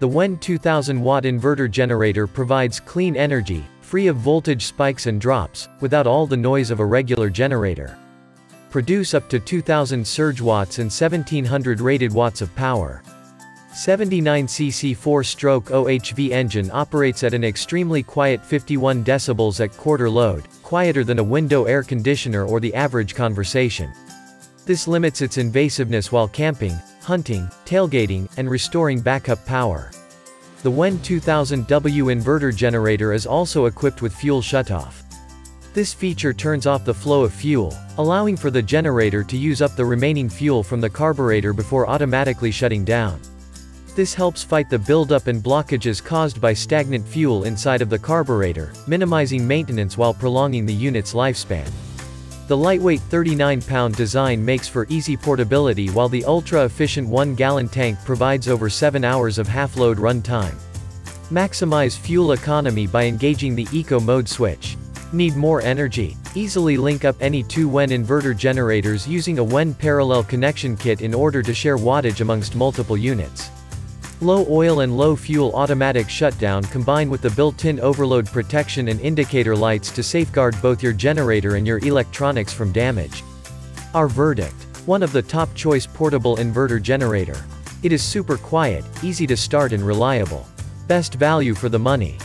The WEN 2000-watt inverter generator provides clean energy, free of voltage spikes and drops, without all the noise of a regular generator. Produce up to 2,000 surge watts and 1,700 rated watts of power. 79cc 4-stroke OHV engine operates at an extremely quiet 51 decibels at quarter load, quieter than a window air conditioner or the average conversation. This limits its invasiveness while camping, hunting, tailgating, and restoring backup power. The WEN 2000W inverter generator is also equipped with fuel shutoff. This feature turns off the flow of fuel, allowing for the generator to use up the remaining fuel from the carburetor before automatically shutting down. This helps fight the buildup and blockages caused by stagnant fuel inside of the carburetor, minimizing maintenance while prolonging the unit's lifespan. The lightweight 39-pound design makes for easy portability, while the ultra-efficient 1-gallon tank provides over 7 hours of half-load run time. Maximize fuel economy by engaging the Eco Mode switch. Need more energy? Easily link up any two WEN inverter generators using a WEN parallel connection kit in order to share wattage amongst multiple units. Low oil and low fuel automatic shutdown combined with the built-in overload protection and indicator lights to safeguard both your generator and your electronics from damage. Our verdict: one of the top choice portable inverter generator. It is super quiet, easy to start and reliable. Best value for the money.